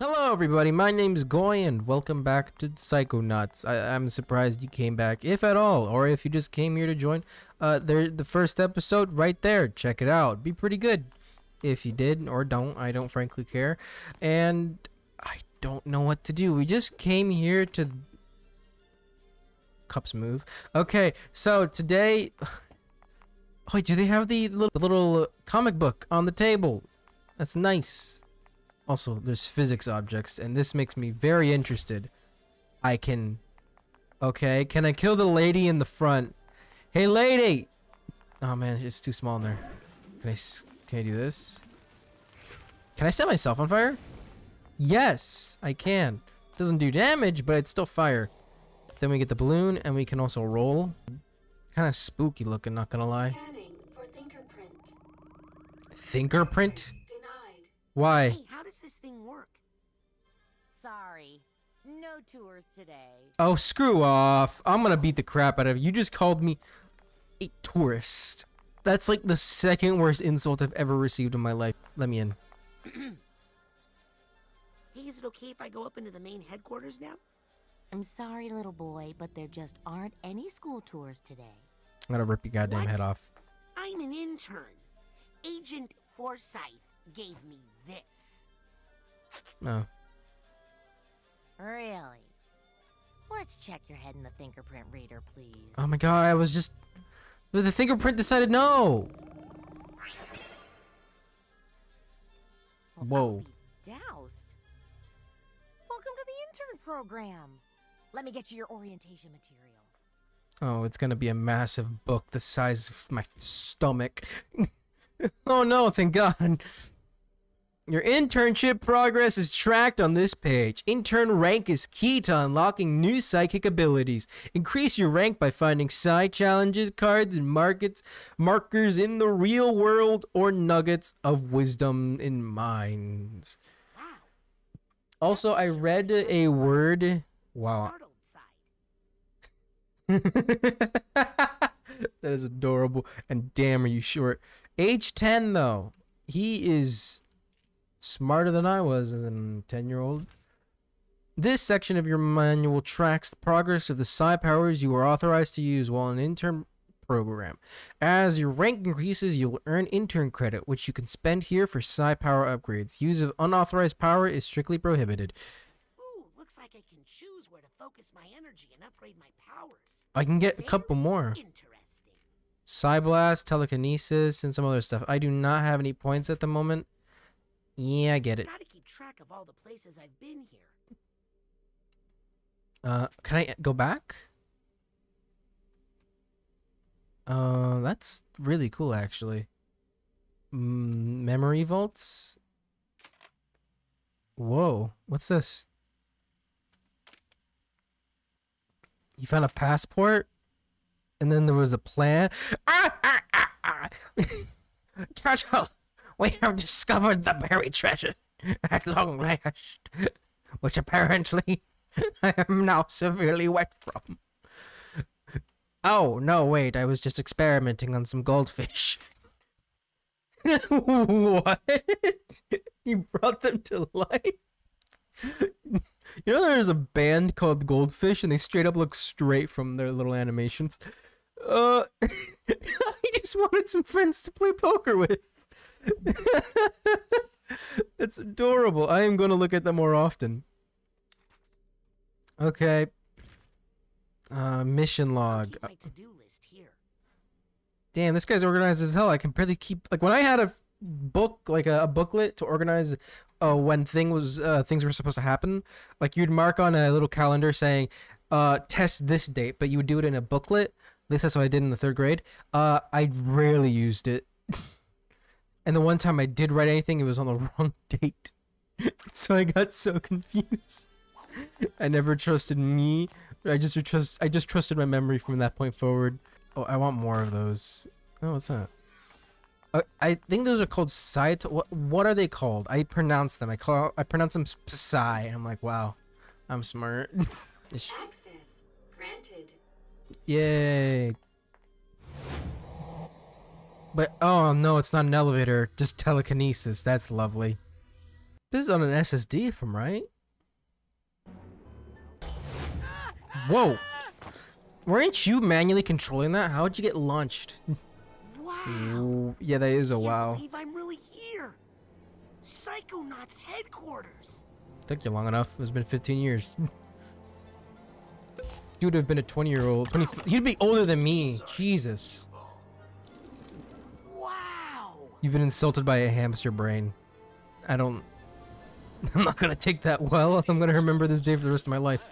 Hello everybody, my name's Goy and welcome back to Psychonauts. I'm surprised you came back, if at all, or if you just came here to join. The first episode right there, check it out. Be pretty good if you did, or don't. I don't frankly care. And I don't know what to do. We just came here to... Cups move. Okay, so today... Wait, do they have the little comic book on the table? That's nice. Also, there's physics objects, and this makes me very interested. I can... Okay, can I kill the lady in the front? Hey, lady! Oh, man, it's too small in there. Can I do this? Can I set myself on fire? Yes, I can. Doesn't do damage, but it's still fire. Then we get the balloon, and we can also roll. Kind of spooky looking, not gonna lie. Scanning for fingerprint. Fingerprint? Why? Hey, how does this thing work? Sorry. No tours today. Oh, screw off. I'm gonna beat the crap out of you. You just called me a tourist. That's like the second worst insult I've ever received in my life. Let me in. Hey, is it okay if I go up into the main headquarters now? I'm sorry, little boy, but there just aren't any school tours today. I'm gonna rip your goddamn head off. I'm an intern. Agent Forsythe gave me this. No. Oh. Really? Let's check your head in the fingerprint reader, please. Oh my god, I was just... The fingerprint decided no! Well, whoa. Doused. Welcome to the intern program. Let me get you your orientation materials. Oh, it's gonna be a massive book the size of my stomach. Oh no, thank god. Your internship progress is tracked on this page. Intern rank is key to unlocking new psychic abilities. Increase your rank by finding psi challenges, cards, and markers in the real world or nuggets of wisdom in mines. Wow. Also, I read a word... Wow. That is adorable. And damn, are you short. Age 10, though. He is... smarter than I was as a 10-year-old. This section of your manual tracks the progress of the psi powers you are authorized to use while in an intern program. As your rank increases, you'll earn intern credit, which you can spend here for psi power upgrades. Use of unauthorized power is strictly prohibited. Ooh, looks like I can choose where to focus my energy and upgrade my powers. I can get a couple more. Interesting. Psi blast, telekinesis, and some other stuff. I do not have any points at the moment. Yeah, I get it. Gotta keep track of all the places I've been here. Can I go back? That's really cool, actually. Memory vaults? Whoa, what's this? You found a passport? And then there was a plan? Turtle! We have discovered the buried treasure at long last, which apparently I am now severely wet from. Oh, no, wait, I was just experimenting on some goldfish. What? You brought them to life? You know there's a band called Goldfish, and they straight up look straight from their little animations. I just wanted some friends to play poker with. It's adorable. I am going to look at them more often. Okay. Mission log. I'll keep my to-do list here. Damn, this guy's organized as hell. I can barely keep... Like, when I had a book, like a booklet to organize when things were supposed to happen, like, you'd mark on a little calendar saying, test this date, but you would do it in a booklet. At least that's what I did in the 3rd grade. I rarely used it. And the one time I did write anything, it was on the wrong date. So I got so confused. I never trusted me. I just trusted my memory from that point forward. Oh, I want more of those. Oh, what's that? I think those are called psi. What are they called? I pronounce them. I pronounce them psi. And I'm like, wow, I'm smart. Access granted. Yay. But, oh no, it's not an elevator, just telekinesis. That's lovely. This is on an SSD if I'm right. Whoa. Weren't you manually controlling that? How'd you get launched? Wow. Yeah, that is a wow. I can't believe I'm really here. Psychonauts headquarters. Took you long enough. It's been 15 years. You would have been a 20-year-old. You'd be older than me. Jesus. Wow. You've been insulted by a hamster brain. I'm not gonna take that well. I'm gonna remember this day for the rest of my life.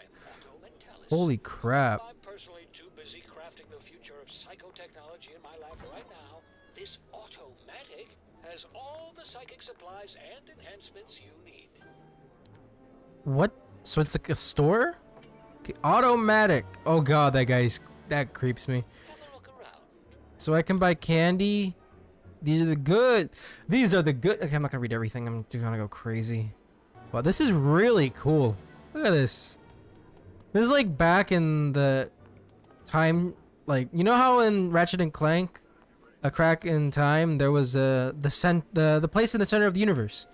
Holy crap. I'm personally too busy crafting the future of psychotechnology in my lab right now. This automatic has all the psychic supplies and enhancements you need. What? So it's like a store? Okay, automatic. Oh god, that creeps me. So I can buy candy. These are the good. These are the good. Okay, I'm not gonna read everything. I'm just gonna go crazy. Wow, this is really cool. Look at this. This is like back in the time, like you know how in Ratchet and Clank, A Crack in Time, there was the place in the center of the universe.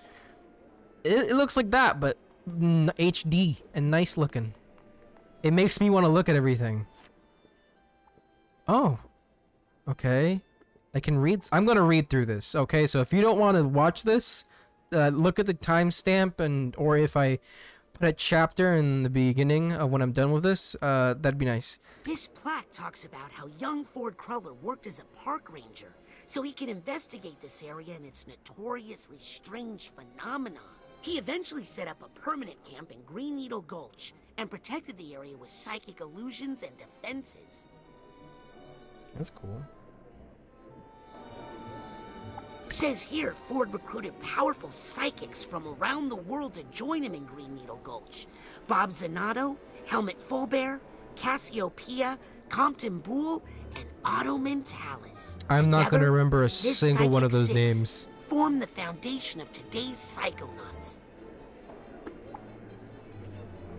It looks like that, but HD and nice looking. It makes me want to look at everything. Oh, okay. I can read. I'm gonna read through this. Okay, so if you don't want to watch this, look at the timestamp, and or if I put a chapter in the beginning of when I'm done with this, that'd be nice. This plaque talks about how young Ford Cruller worked as a park ranger, so he could investigate this area and its notoriously strange phenomena. He eventually set up a permanent camp in Green Needle Gulch and protected the area with psychic illusions and defenses. That's cool. Says here, Ford recruited powerful psychics from around the world to join him in Green Needle Gulch. Bob Zanotto, Helmut Fulbear, Cassiopeia, Compton Bull, and Otto Mentalis. I'm not going to remember a single one of those names. Form the foundation of today's Psychonauts.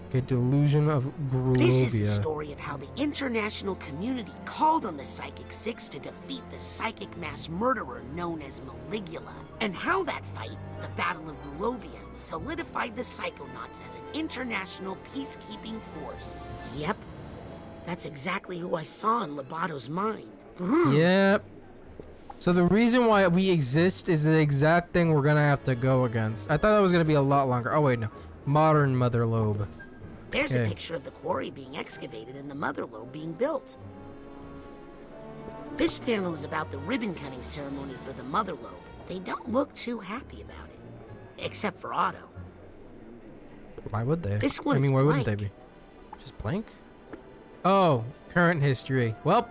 Okay, Delusion of Grulovia. This is the story of how the international community called on the Psychic Six to defeat the psychic mass murderer known as Maligula, and how that fight, the Battle of Grulovia, solidified the Psychonauts as an international peacekeeping force. Yep, that's exactly who I saw in Lobato's mind. Mm-hmm. Yep. So the reason why we exist is the exact thing we're gonna have to go against. I thought that was gonna be a lot longer. Oh wait, no. Modern Mother Lobe. There's a picture of the quarry being excavated and the Mother Lobe being built. This panel is about the ribbon-cutting ceremony for the Mother Lobe. They don't look too happy about it, except for Otto. Why would they? This one, I mean, why wouldn't they be? Just blank? Oh, current history. Well,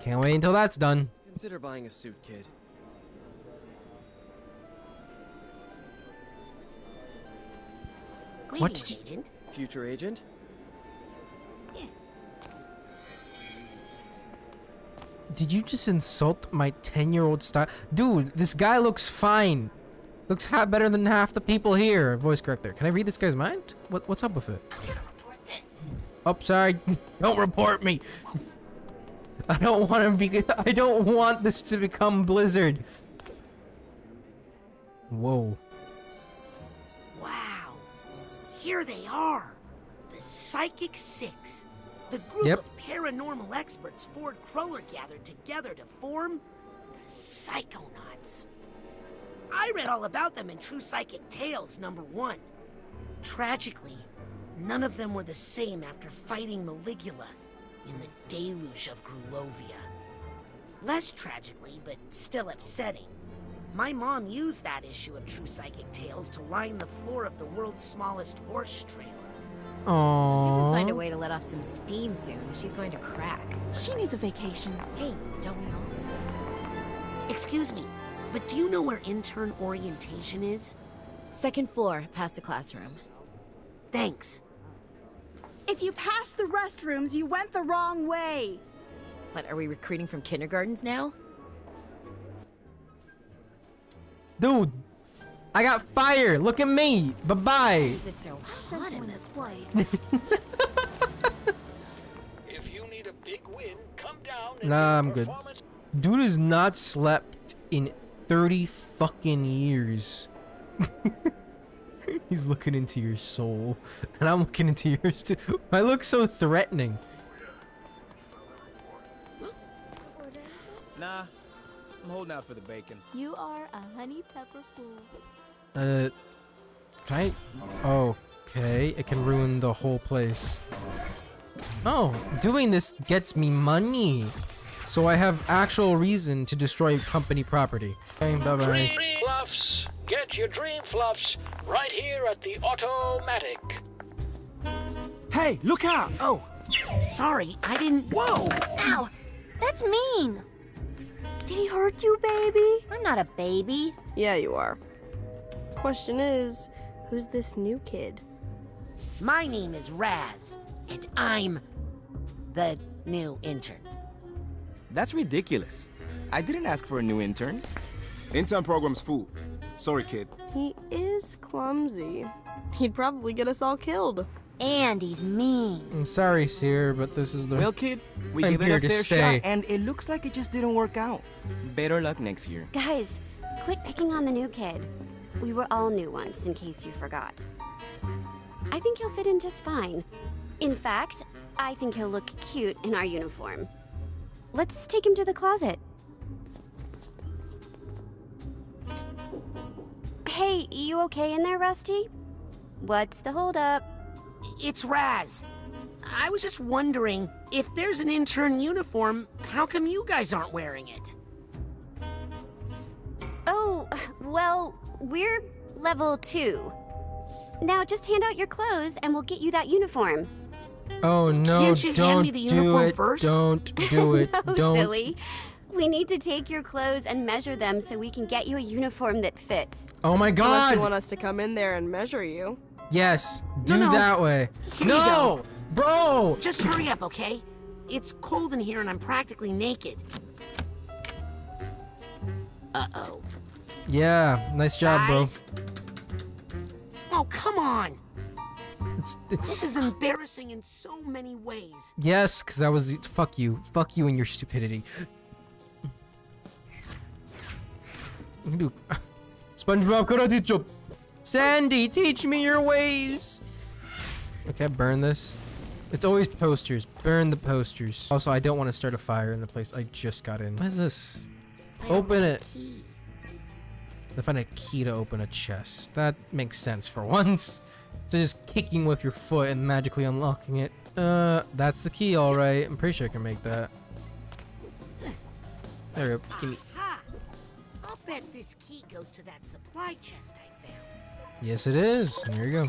can't wait until that's done. Consider buying a suit, kid. What? Agent? Future agent? Yeah. Did you just insult my 10-year-old style? Dude, this guy looks fine. Looks better than half the people here. Voice corrector. Can I read this guy's mind? What's up with it? I'm gonna report this. Oh, sorry. Don't report me. I don't want this to become Blizzard. Whoa. Here they are, the Psychic Six, the group of paranormal experts Ford Cruller gathered together to form the Psychonauts. I read all about them in True Psychic Tales #1. Tragically, none of them were the same after fighting Maligula in the deluge of Grulovia. Less tragically, but still upsetting. My mom used that issue of True Psychic Tales to line the floor of the world's smallest horse trailer. Aww. She doesn't find a way to let off some steam soon. She's going to crack. She needs a vacation. Hey, don't we all? Excuse me, but do you know where intern orientation is? Second floor, past the classroom. Thanks. If you passed the restrooms, you went the wrong way. What, are we recruiting from kindergartens now? Dude, I got fire. Look at me. Bye bye. Is it so hot in this place? If you need a big win, come down and nah, I'm good. Dude has not slept in 30 fucking years. He's looking into your soul, and I'm looking into yours too. I look so threatening. Nah, I'm holding out for the bacon. You are a honey pepper fool. Can I? Okay, it can ruin the whole place. Oh, doing this gets me money, so I have actual reason to destroy company property. Okay, bye-bye. Dream fluffs, get your dream fluffs right here at the Automatic. Hey, look out! Oh, sorry, I didn't. Whoa! Ow, that's mean. Did he hurt you, baby? I'm not a baby. Yeah, you are. Question is, who's this new kid? My name is Raz, and I'm the new intern. That's ridiculous. I didn't ask for a new intern. Intern program's fool. Sorry, kid. He is clumsy. He'd probably get us all killed. And he's mean. I'm sorry, Seer, but this is the... Well, kid, we gave it a fair shot, and it looks like it just didn't work out. Better luck next year. Guys, quit picking on the new kid. We were all new once, in case you forgot. I think he'll fit in just fine. In fact, I think he'll look cute in our uniform. Let's take him to the closet. Hey, you okay in there, Rusty? What's the holdup? It's Raz. I was just wondering, if there's an intern uniform, how come you guys aren't wearing it? Oh, well, we're level 2. Now just hand out your clothes and we'll get you that uniform. Oh no, can't you hand me the uniform first? Don't do it. No, don't. Silly. We need to take your clothes and measure them so we can get you a uniform that fits. Oh my god. Unless you want us to come in there and measure you. Yes, do that way. Here no! Bro! Just hurry up, okay? It's cold in here and I'm practically naked. Uh-oh. Yeah, nice job, bro. Oh, come on! This is embarrassing in so many ways. Yes, because that was... Fuck you. Fuck you and your stupidity. SpongeBob, could I teach you? Sandy, teach me your ways! Okay, burn this. It's always posters. Burn the posters. Also, I don't want to start a fire in the place I just got in. What is this? Open it. They find a key to open a chest. That makes sense for once. So just kicking with your foot and magically unlocking it. That's the key, all right. I'm pretty sure I can make that. There we go. Give me. I'll bet this key goes to that supply chest I found. Yes, it is. There you go.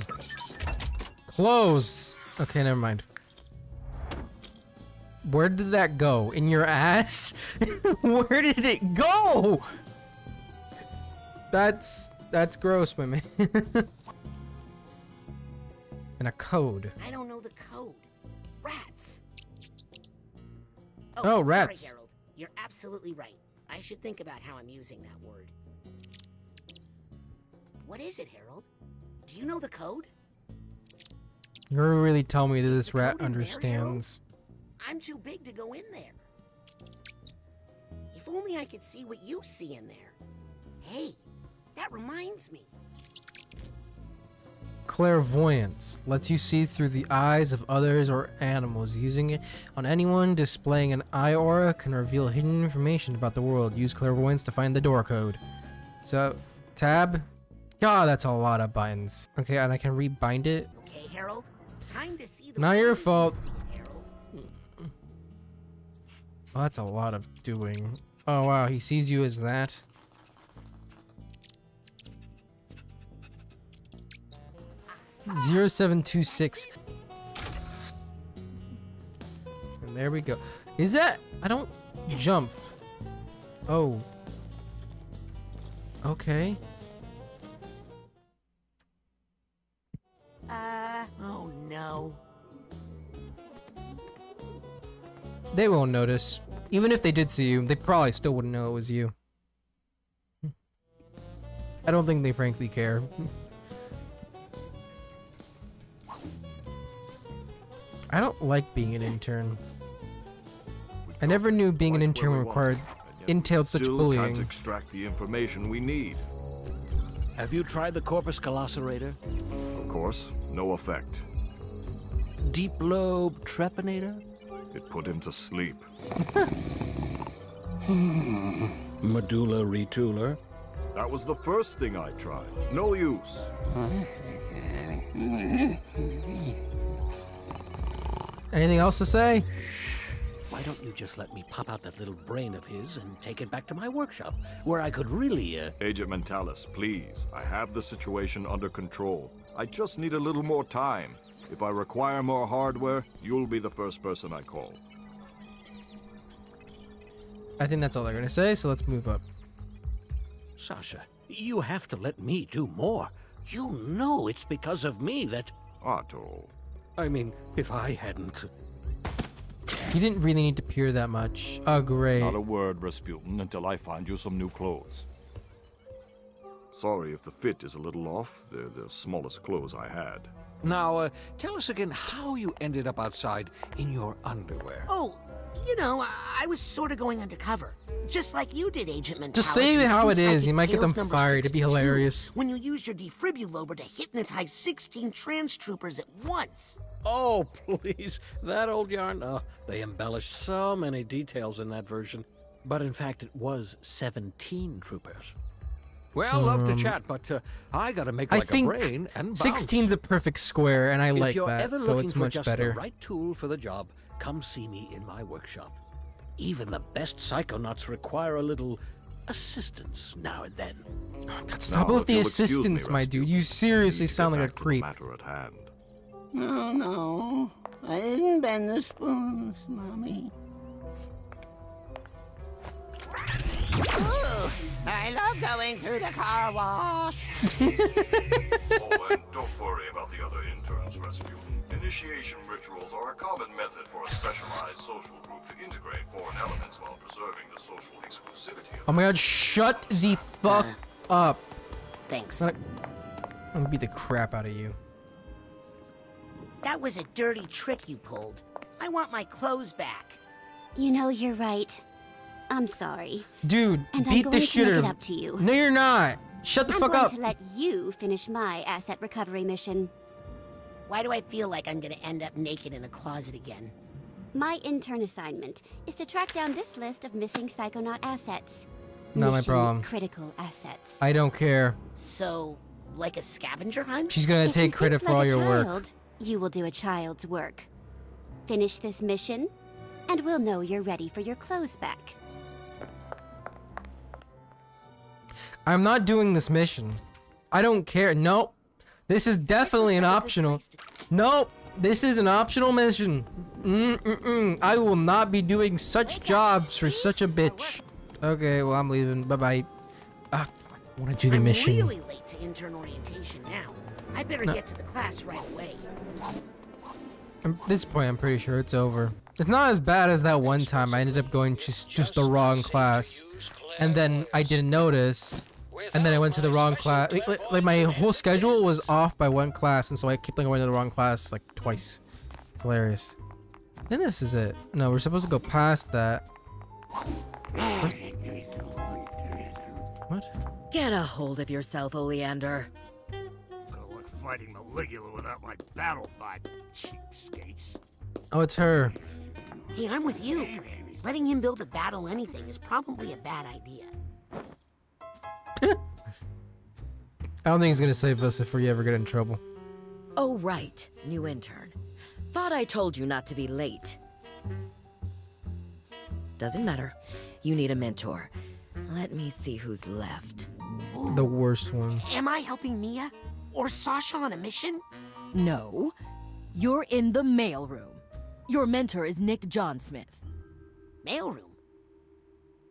Closed. Okay, never mind. Where did that go? In your ass? Where did it go? That's gross, my man. And a code. I don't know the code. Rats. Oh, rats. Sorry, Harold. You're absolutely right. I should think about how I'm using that word. What is it, Harold? Do you know the code? You're really telling me that this rat understands. There, I'm too big to go in there. If only I could see what you see in there. Hey, that reminds me. Clairvoyance lets you see through the eyes of others or animals. Using it on anyone displaying an eye aura can reveal hidden information about the world. Use clairvoyance to find the door code. So, tab. God, that's a lot of buttons. Okay, and I can rebind it. Okay, Harold. Time to see the Not your fault. Well, that's a lot of doing. Oh wow, he sees you as that. $0726. And there we go. Is that... I don't... Jump. Oh. Okay. Oh no. They won't notice. Even if they did see you, they probably still wouldn't know it was you. I don't think they frankly care. I don't like being an intern. I never knew being an intern required entailed such bullying. Can't extract the information we need. Have you tried the Corpus Colosserator? Of course, no effect. Deep Lobe Trepanator? It put him to sleep. Medulla Retooler? That was the first thing I tried. No use. Anything else to say? Why don't you just let me pop out that little brain of his and take it back to my workshop, where I could really, Agent Mentalis, please. I have the situation under control. I just need a little more time. If I require more hardware, you'll be the first person I call. I think that's all they're going to say, so let's move up. Sasha, you have to let me do more. You know it's because of me that... Otto. I mean, if I hadn't... You didn't really need to peer that much. Oh, great. Not a word, Rasputin, until I find you some new clothes. Sorry if the fit is a little off. They're the smallest clothes I had. Now, tell us again how you ended up outside in your underwear. Oh, you know, I was sort of going undercover. Just like you did, Agent Mentalis. Just say it how it is. You might get them fired. It'd be hilarious. When you use your defibrillator to hypnotize 16 trans troopers at once. Oh, please. That old yarn. Oh, they embellished so many details in that version. But in fact, it was 17 troopers. Well, love to chat, but I gotta make like a brain and bounce. 16's a perfect square, and I like that, so it's much better. If you're ever looking for just the right tool for the job, come see me in my workshop. Even the best Psychonauts require a little assistance now and then. Oh, God, stop with the assistance, my dude. You seriously sound like a creep. No, no. I didn't bend the spoons, Mommy. Ooh, I love going through the car wash. Oh, and don't worry about the other interns, Rasputin. Initiation rituals are a common method for a specialized social group to integrate foreign elements while preserving the social exclusivity. Oh my God, shut the fuck up. Thanks. I'm gonna beat the crap out of you. That was a dirty trick you pulled. I want my clothes back. You know, you're right. I'm sorry. Dude, beat the shit out of you. No, you're not. Shut the fuck up. I'm going to let you finish my asset recovery mission. Why do I feel like I'm going to end up naked in a closet again? My intern assignment is to track down this list of missing Psychonaut assets. Not my problem. Critical assets. I don't care. So, like a scavenger hunt? She's going to take credit for all your work. You will do a child's work. Finish this mission, and we'll know you're ready for your clothes back. I'm not doing this mission. I don't care. Nope. This is definitely an optional. Nope. This is an optional mission. I will not be doing such jobs for such a bitch. Okay, well, I'm leaving. Bye-bye. I want to do the mission. I'm really late to intern orientation now. I better get to the class right away. At this point, I'm pretty sure it's over. It's not as bad as that one time. I ended up going just the wrong class. And then I didn't notice. And then I went to the wrong class. Like, my whole schedule was off by one class, and so I kept going to the wrong class like twice. It's hilarious. Then this is it. No, we're supposed to go past that. What? Get a hold of yourself, Oleander. Gonna look fighting Maligula without my battle bot, cheapskates. Oh, it's her. Hey, I'm with you. Letting him build a battle anything is probably a bad idea. I don't think he's gonna save us if we ever get in trouble. Oh, right, new intern. Thought I told you not to be late. Doesn't matter. You need a mentor. Let me see who's left. The worst one. Am I helping Mia? Or Sasha on a mission? No. You're in the mailroom. Your mentor is Nick John Smith. Mailroom?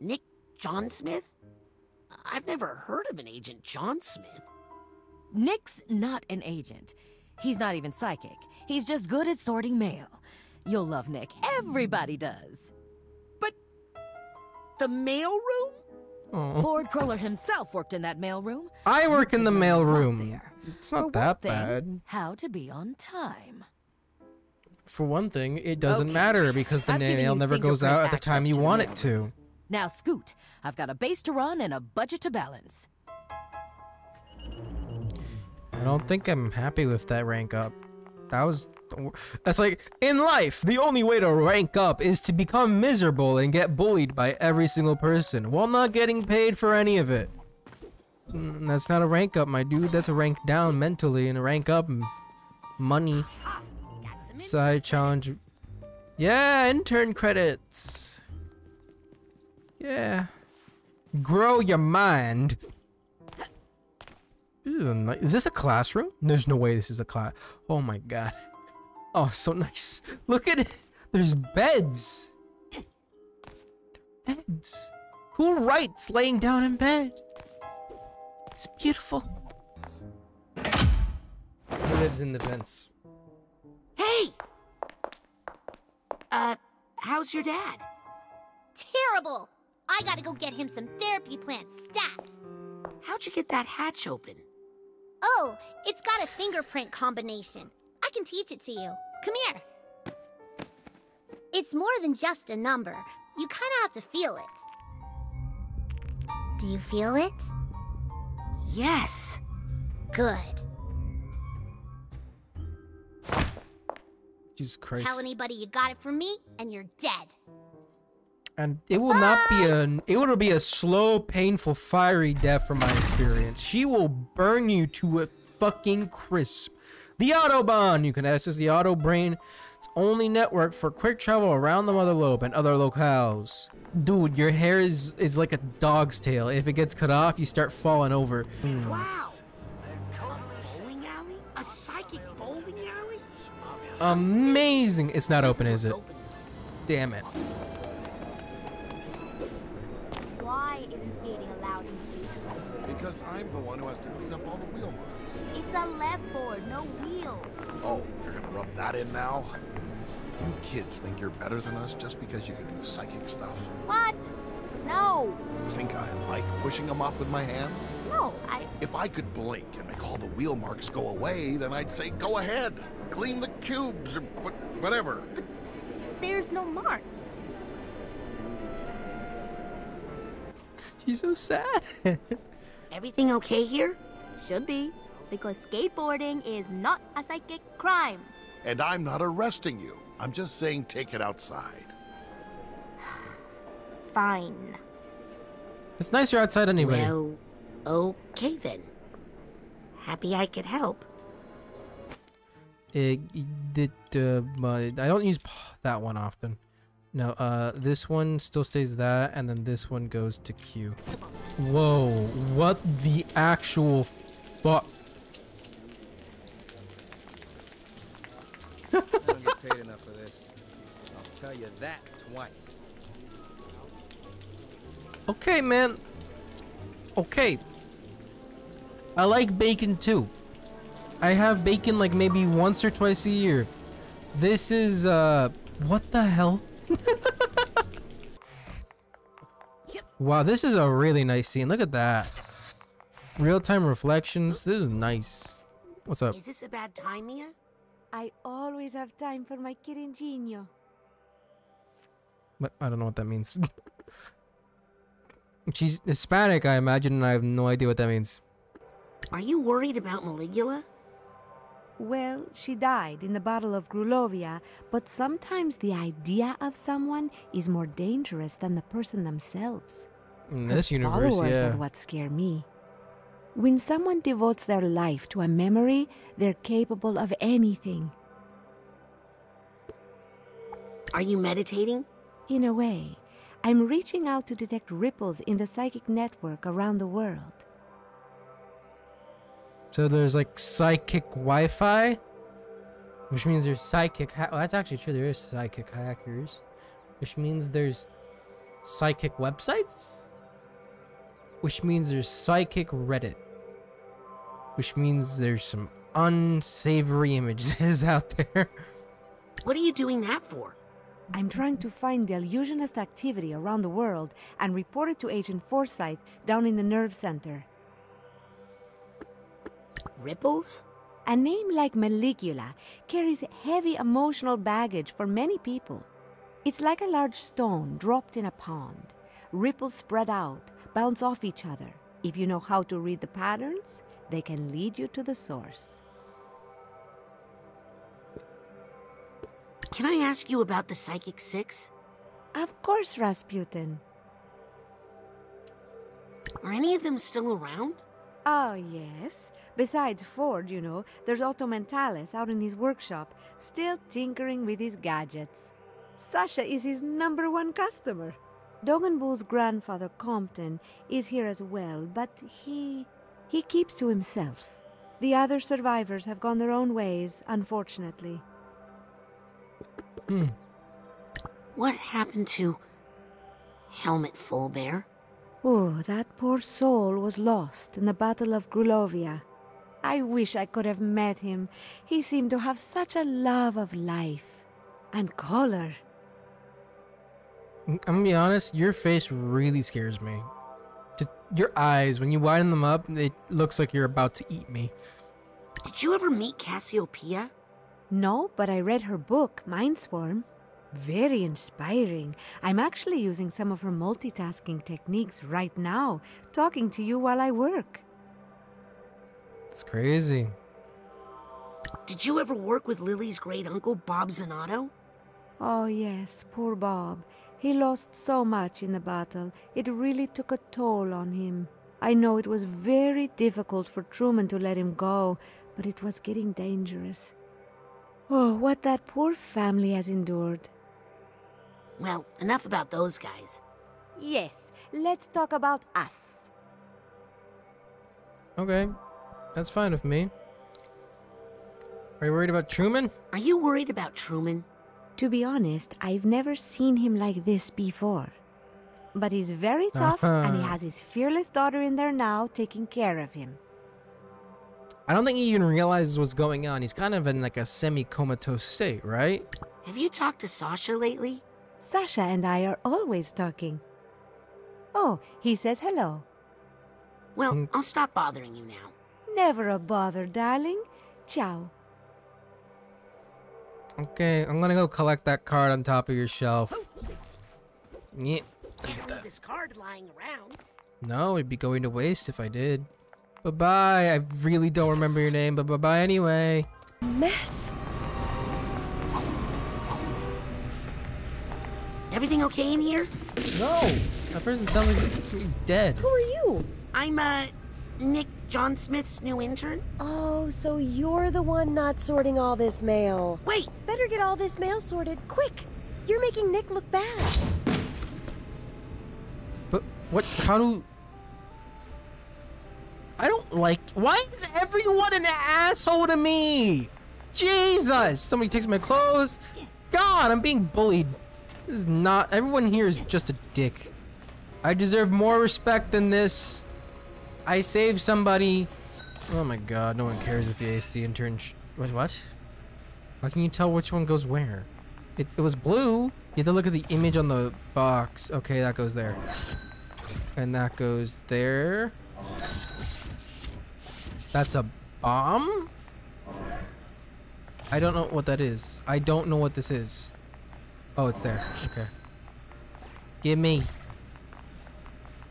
Nick John Smith? I've never heard of an Agent John Smith. Nick's not an agent. He's not even psychic. He's just good at sorting mail. You'll love Nick. Everybody does. But... the mailroom? Oh. Ford Cruller himself worked in that mailroom. I work in the mailroom. It's not that bad. How to be on time. For one thing, it doesn't matter because the mail never goes out at the time you want it to. Now scoot. I've got a base to run and a budget to balance. I don't think I'm happy with that rank up. That's like, in life, the only way to rank up is to become miserable and get bullied by every single person while not getting paid for any of it. That's not a rank up, my dude. That's a rank down mentally and a rank up money. Side challenge. Yeah, intern credits. Yeah. Grow your mind. Is this a classroom? There's no way this is a class. Oh my god. Oh, so nice. Look at it. There's beds. Beds. Who writes laying down in bed? It's beautiful. Who lives in the vents? Hey! How's your dad? Terrible! I gotta go get him some therapy plant stats. How'd you get that hatch open? Oh, it's got a fingerprint combination. I can teach it to you. Come here. It's more than just a number. You kind of have to feel it. Do you feel it? Yes. Good. Jesus Christ. Tell anybody you got it from me, and you're dead. And it will not be a slow, painful, fiery death from my experience. She will burn you to a fucking crisp. The Autobahn! You can access the Autobrain. It's only network for quick travel around the Mother Lobe and other locales. Dude, your hair is like a dog's tail. If it gets cut off, you start falling over. Wow! A bowling alley? A psychic bowling alley? Amazing! It's not open, is it? Damn it. Why isn't skating allowed in the future? Because I'm the one who has to clean up all the wheel marks. It's a left board, no wheels. Oh, you're gonna rub that in now? You kids think you're better than us just because you can do psychic stuff? What? No. You think I like pushing them up with my hands? No, If I could blink and make all the wheel marks go away, then I'd say go ahead. Clean the cubes or whatever. But there's no marks. She's so sad. Everything okay here? Should be, because skateboarding is not a psychic crime. And I'm not arresting you. I'm just saying take it outside. Fine. It's nice you're outside anyway. Well, okay then. Happy I could help. I don't use that one often. No, this one still stays that, and then this one goes to Q. Whoa, what the actual fuck? I don't get paid enough for this. I'll tell you that twice. Okay, man. Okay. I like bacon too. I have bacon like maybe once or twice a year. This is, what the hell? Wow, this is a really nice scene. Look at that. Real-time reflections. This is nice. What's up? Is this a bad time, Mia? I always have time for my kid ingenio. But I don't know what that means. She's Hispanic, I imagine, and I have no idea what that means. Are you worried about Maligula? Well, she died in the Battle of Grulovia, but sometimes the idea of someone is more dangerous than the person themselves. In this universe, yeah. Followers are what scare me. When someone devotes their life to a memory, they're capable of anything. Are you meditating? In a way. I'm reaching out to detect ripples in the psychic network around the world. So there's like psychic Wi-Fi, which means there's psychic well, that's actually true, there is psychic hackers, which means there's psychic websites, which means there's psychic Reddit, which means there's some unsavory images out there. What are you doing that for? I'm trying to find delusionist activity around the world and report it to Agent Forsyth down in the nerve center. Ripples? A name like Maligula carries heavy emotional baggage for many people. It's like a large stone dropped in a pond. Ripples spread out, bounce off each other. If you know how to read the patterns, They can lead you to the source. Can I ask you about the Psychic Six? Of course, Rasputin. Are any of them still around? Oh, yes. Besides Ford, you know, there's Otto Mentalis out in his workshop, still tinkering with his gadgets. Sasha is his #1 customer. Dogenbull's grandfather, Compton, is here as well, but he keeps to himself. The other survivors have gone their own ways, unfortunately. What happened to Helmut Fulbear? Oh, that poor soul was lost in the Battle of Grulovia. I wish I could have met him. He seemed to have such a love of life. And color. I'm gonna be honest, your face really scares me. Just your eyes, when you widen them up, it looks like you're about to eat me. Did you ever meet Cassiopeia? No, but I read her book, Mind Swarm. Very inspiring. I'm actually using some of her multitasking techniques right now, talking to you while I work. It's crazy. Did you ever work with Lily's great uncle, Bob Zanotto? Oh yes, poor Bob. He lost so much in the battle. It really took a toll on him. I know it was very difficult for Truman to let him go, but it was getting dangerous. Oh, what that poor family has endured. Well, enough about those guys. Yes, let's talk about us. Okay, that's fine with me. Are you worried about Truman? Are you worried about Truman? To be honest, I've never seen him like this before. But he's very tough, and he has his fearless daughter in there now taking care of him. I don't think he even realizes what's going on. He's kind of in like a semi-comatose state, right? Have you talked to Sasha lately? Sasha and I are always talking. Oh, he says hello. Well, I'll stop bothering you now. Never a bother, darling. Ciao. Okay, I'm gonna go collect that card on top of your shelf. Yeah, can't leave this card lying around. No, it'd be going to waste if I did. Bye-bye. I really don't remember your name, but bye-bye anyway. Mess. Everything okay in here? No. That person sounds like he's dead. Who are you? I'm, Nick John Smith's new intern. Oh, so you're the one not sorting all this mail. Wait. Better get all this mail sorted, quick. You're making Nick look bad. But what? How do... I don't like... Why is everyone an asshole to me? Jesus! Somebody takes my clothes. God, I'm being bullied. This is not... Everyone here is just a dick. I deserve more respect than this. I saved somebody. Oh my god, no one cares if you ace the intern... Wait, what? How can you tell which one goes where? It was blue. You had to look at the image on the box. Okay, that goes there. And that goes there. That's a bomb? I don't know what that is. I don't know what this is. Oh, it's there. Okay. Give me.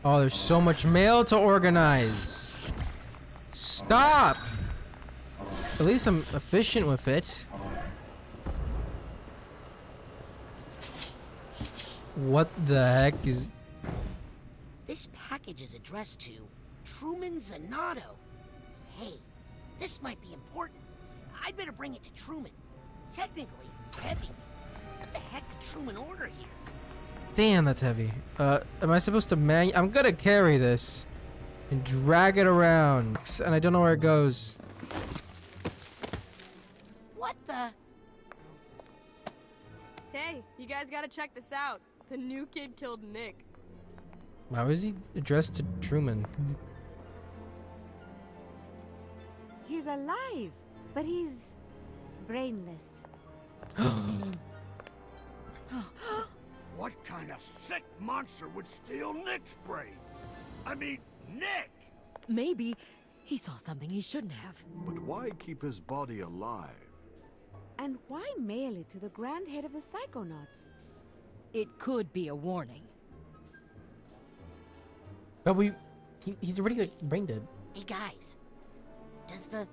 Oh, there's so much mail to organize. Stop! At least I'm efficient with it. What the heck is... This package is addressed to Truman Zanotto. Hey, this might be important. I'd better bring it to Truman. Technically, heavy. What the heck did Truman order here? Damn, that's heavy. Am I supposed to I'm gonna carry this and drag it around, and I don't know where it goes. What the? Hey, you guys gotta check this out. The new kid killed Nick. How is he addressed to Truman? He's alive, but he's brainless. What kind of sick monster would steal Nick's brain? I mean, Nick! Maybe he saw something he shouldn't have. But why keep his body alive? And why mail it to the Grand Head of the Psychonauts? It could be a warning. But he's already like brain dead. Hey guys, Does the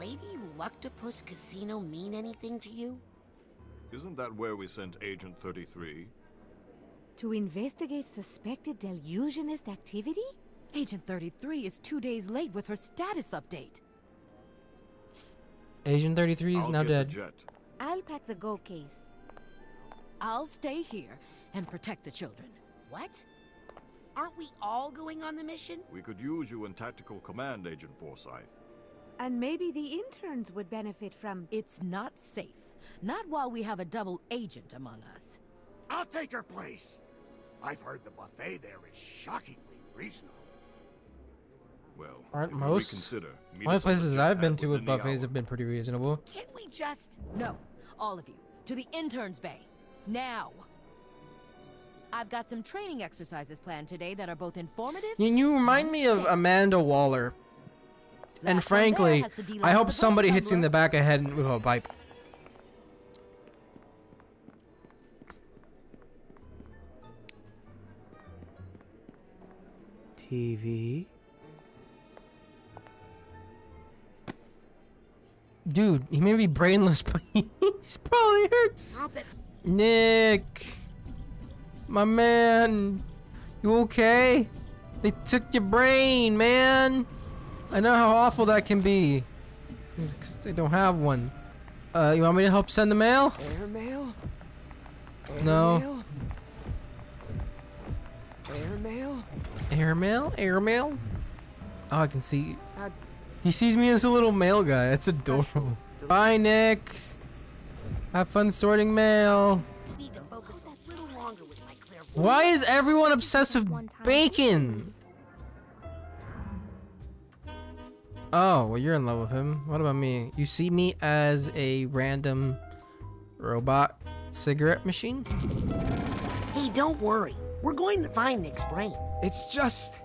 Lady Luctopus Casino mean anything to you? Isn't that where we sent Agent 33? To investigate suspected delusionist activity? Agent 33 is 2 days late with her status update. Agent 33 is now dead. I'll pack the Go case. I'll stay here and protect the children. What? Aren't we all going on the mission? We could use you in tactical command, Agent Forsyth. And maybe the interns would benefit from... It's not safe. Not while we have a double agent among us. I'll take her place. I've heard the buffet there is shockingly reasonable. Well, aren't most? Consider my places I've been to with buffets have been pretty reasonable. Can't we just... No, all of you, to the interns bay. Now. I've got some training exercises planned today that are both informative... You remind me of Amanda Waller. And frankly, I hope somebody hits you in the back of the head with a pipe. TV. Dude, he may be brainless, but he probably hurts. Nick, my man, you okay? They took your brain, man. I know how awful that can be. They don't have one. You want me to help send the mail? Air mail? No. Air mail? Air mail? Air mail? Oh, I can see. He sees me as a little mail guy. That's adorable. Bye, Nick. Have fun sorting mail. Why is everyone obsessed with bacon? Oh, well, you're in love with him. What about me? You see me as a random robot cigarette machine? Hey, don't worry. We're going to find Nick's brain. It's just...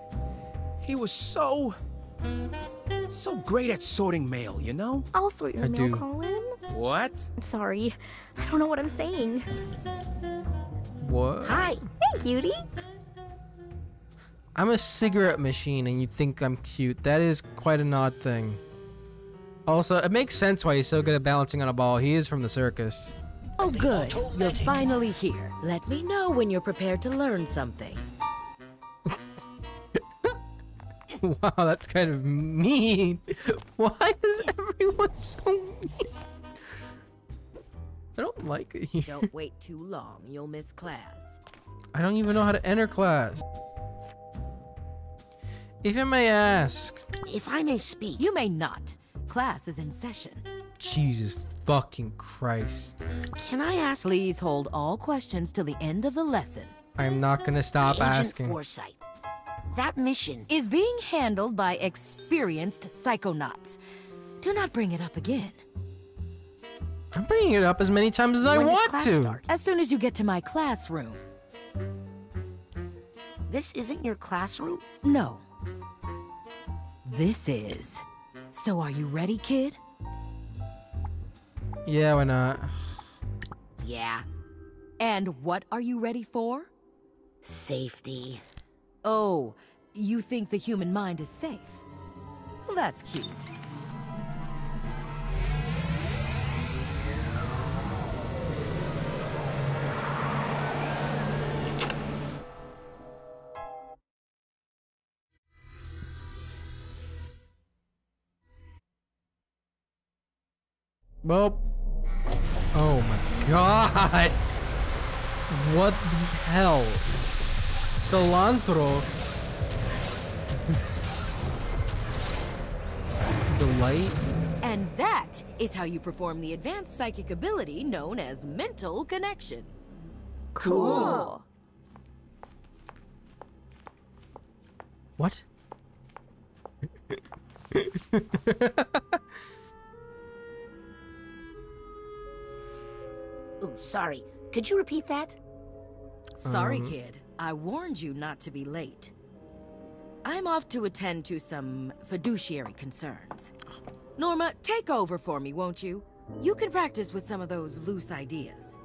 He was so great at sorting mail, you know? I'll sort your mail, Colin. What? I'm sorry. I don't know what I'm saying. What? Hi. Hey, cutie. I'm a cigarette machine and you think I'm cute. That is quite an odd thing. Also, it makes sense why he's so good at balancing on a ball. He is from the circus. Oh, good. You're finally here. Let me know when you're prepared to learn something. Wow, that's kind of mean. Why is everyone so mean? I don't like it here. Don't wait too long. You'll miss class. I don't even know how to enter class. If I may ask. If I may speak. You may not. Class is in session. Jesus fucking Christ. Can I ask? Please hold all questions till the end of the lesson. I'm not going to stop asking. Agent Forsyth. That mission is being handled by experienced psychonauts. Do not bring it up again. I'm bringing it up as many times as I want to. As soon as you get to my classroom. This isn't your classroom? No. This is. So are you ready, kid? Yeah, why not? Yeah. And what are you ready for? Safety. Oh, you think the human mind is safe? Well, that's cute. Well, oh my god. What the hell? Solantra Delight. And that is how you perform the advanced psychic ability known as mental connection. Cool. What? Ooh, sorry. Could you repeat that? Sorry, kid. I warned you not to be late. I'm off to attend to some fiduciary concerns. Norma, take over for me, won't you? You can practice with some of those loose ideas.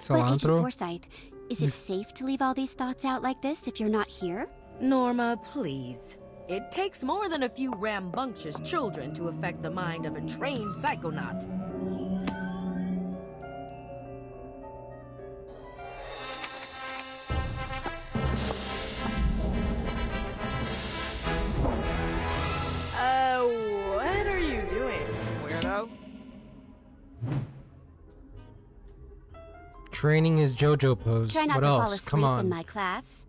Solantra Forsyth, is it safe to leave all these thoughts out like this if you're not here? Norma, please. It takes more than a few rambunctious children to affect the mind of a trained psychonaut. What are you doing, weirdo? Training his JoJo pose. Try not to fall asleep. Come on. In my class.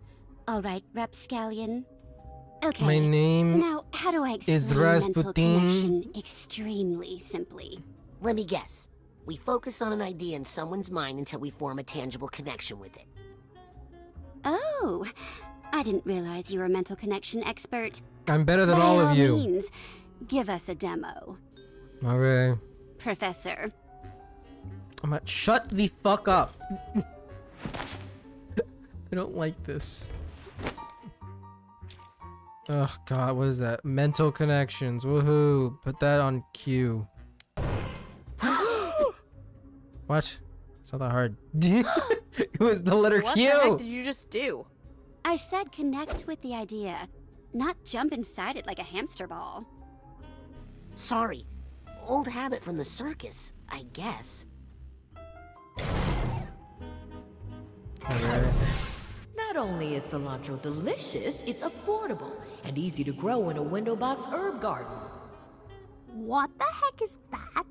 All right, Rapscallion. Okay. My name now, how do I explain is Rasputin. Extremely simply. Let me guess. We focus on an idea in someone's mind until we form a tangible connection with it. Oh, I didn't realize you were a mental connection expert. I'm better than all of you. Means, give us a demo. Okay. Professor. I'm at shut the fuck up. I don't like this. Oh god, what is that? Mental connections. Woohoo. Put that on Q. What? It's not that hard. It was the letter Q. What the heck did you just do? I said connect with the idea. Not jump inside it like a hamster ball. Sorry. Old habit from the circus, I guess. Okay. Not only is cilantro delicious, it's affordable and easy to grow in a window box herb garden. What the heck is that?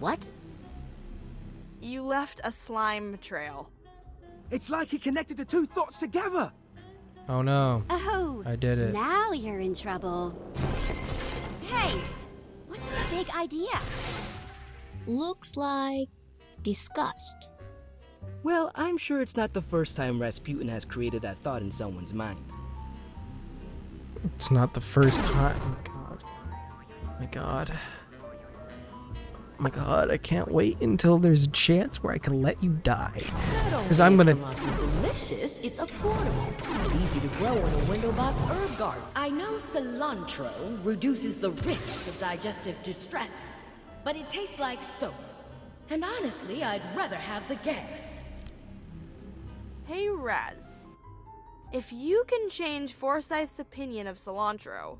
What? You left a slime trail. It's like he connected the two thoughts together. Oh no. Oh, I did it. Now you're in trouble. Hey, what's the big idea? Looks like disgust. Well, I'm sure it's not the first time Rasputin has created that thought in someone's mind. It's not the first time. My god. My god, I can't wait until there's a chance where I can let you die. Because I'm gonna. Delicious, it's affordable and easy to grow in a window box herb garden. I know cilantro reduces the risk of digestive distress, but it tastes like soap. And honestly, I'd rather have the gas. Hey, Raz. If you can change Forsythe's opinion of cilantro,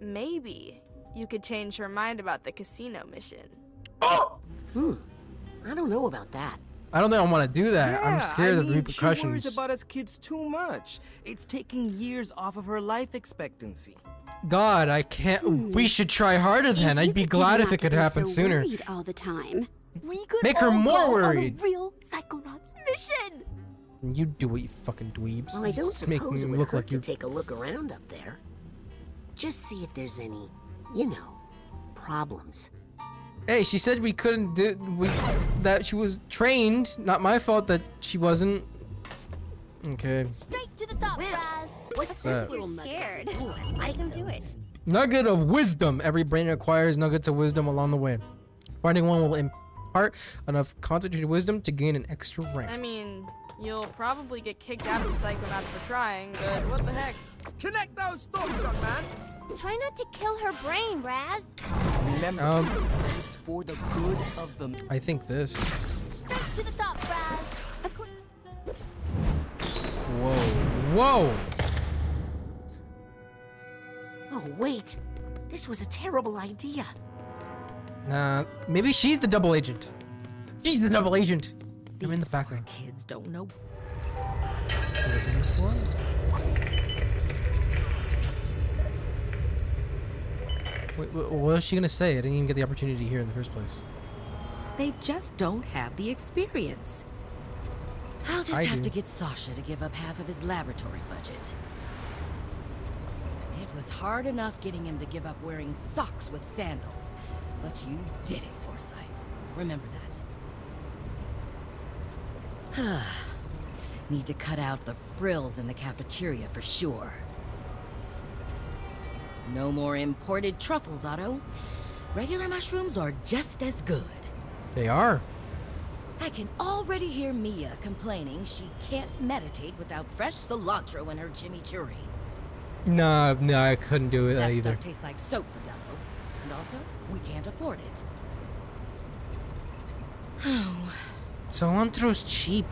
maybe you could change her mind about the casino mission. Oh. I don't know about that. I don't think I want to do that. Yeah, I'm scared of the repercussions. She worries about us kids too much. It's taking years off of her life expectancy. God, I can't. We should try harder then. I'd be glad if it could happen sooner. All the time. We could make her more worried. On a real Psychonauts mission. You do what you fucking dweebs. Well, I don't suppose it would hurt to take a look around up there. Just see if there's any, you know, problems. Hey, she said we couldn't do that. She was trained. Not my fault that she wasn't. Okay. Straight to the top, Raz. What's this little nugget? I don't do it. Nugget of wisdom. Every brain acquires nuggets of wisdom along the way. Finding one will impart enough concentrated wisdom to gain an extra rank. I mean, you'll probably get kicked out of the Psychonauts for trying, but what the heck? Connect those thoughts, young man. Try not to kill her brain, Raz. Remember, it's for the good of them. I think this. Straight to the top, Raz. Whoa, whoa. Oh wait, this was a terrible idea. Nah, maybe she's the double agent. She's the double agent. I'm in the background. Kids don't know. Wait, what was she gonna say? I didn't even get the opportunity here in the first place. They just don't have the experience. I'll just have to get Sasha to give up half of his laboratory budget. It was hard enough getting him to give up wearing socks with sandals. But you did it, Forsythe. Remember that. Need to cut out the frills in the cafeteria for sure. No more imported truffles, Otto. Regular mushrooms are just as good. They are. I can already hear Mia complaining she can't meditate without fresh cilantro in her chimichurri. No, I couldn't do it either. That stuff tastes like soap for dummies. And also, we can't afford it. Oh. Cilantro's cheap.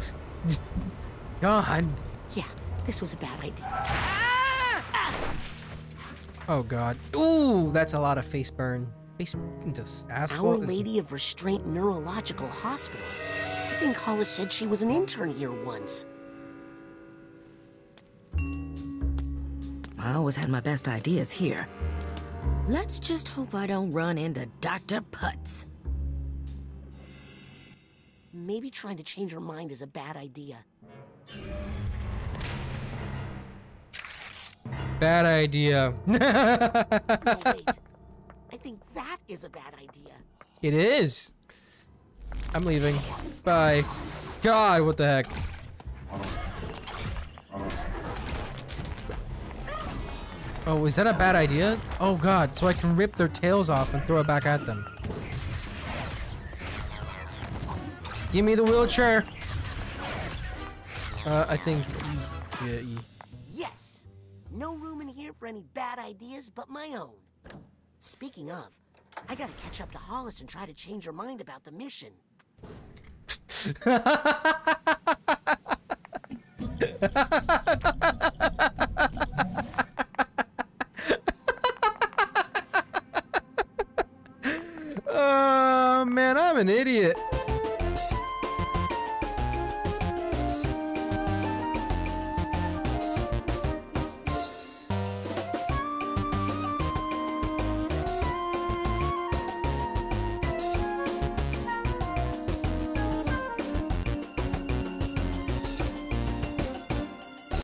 God. Yeah, this was a bad idea. Ah! Ah! Oh god. Ooh, that's a lot of face burn. Face into asphalt. Our Lady of Restraint Neurological Hospital. I think Hollis said she was an intern here once. I always had my best ideas here. Let's just hope I don't run into Dr. Putz. Maybe trying to change her mind is a bad idea. Bad idea. Oh, wait. I think that is a bad idea. It is. I'm leaving. Bye. God, what the heck? Oh, is that a bad idea? Oh god, so I can rip their tails off and throw it back at them. Give me the wheelchair. I think... Yeah, E. Yes! No room in here for any bad ideas but my own. Speaking of, I gotta catch up to Hollis and try to change her mind about the mission. Oh man, I'm an idiot.